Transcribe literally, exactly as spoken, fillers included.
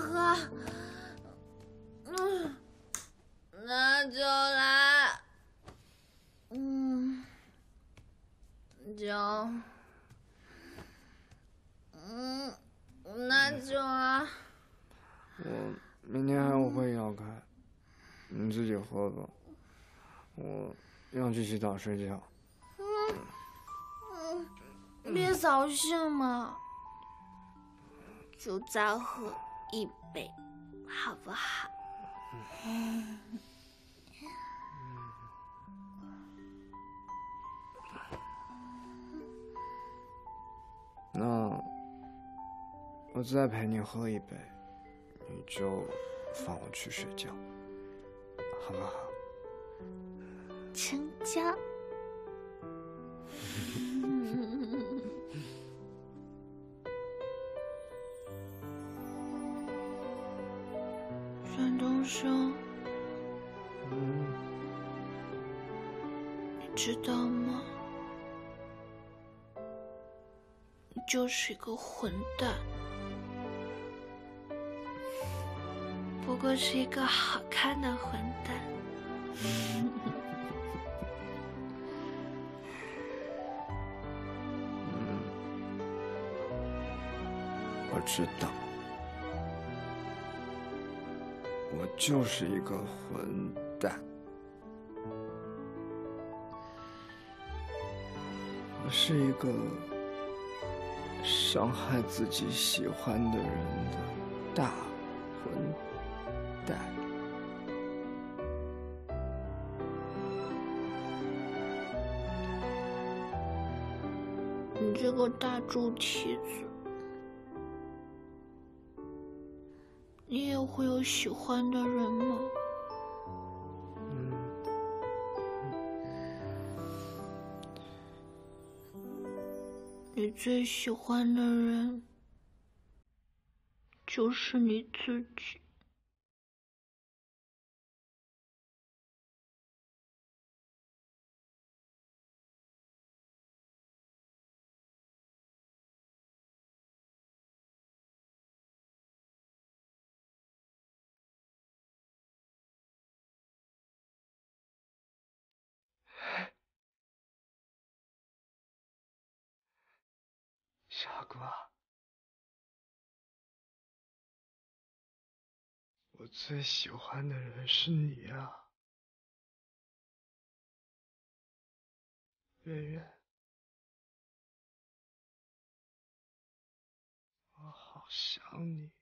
喝，嗯，那就来，嗯，酒，嗯，那就啊。我明天还有会议要开，你自己喝吧。我要去洗澡睡觉。嗯嗯，别扫兴嘛。 就再喝一杯，好不好？嗯、那我再陪你喝一杯，你就放我去睡觉，好不好？成交。阮东升，嗯，你知道吗？你就是一个混蛋，不过是一个好看的混蛋。嗯，我知道。 我就是一个混蛋，我是一个伤害自己喜欢的人的大混蛋。你这个大猪蹄子！ 你也会有喜欢的人吗？嗯，你最喜欢的人就是你自己。傻瓜，我最喜欢的人是你啊，圆圆，我好想你。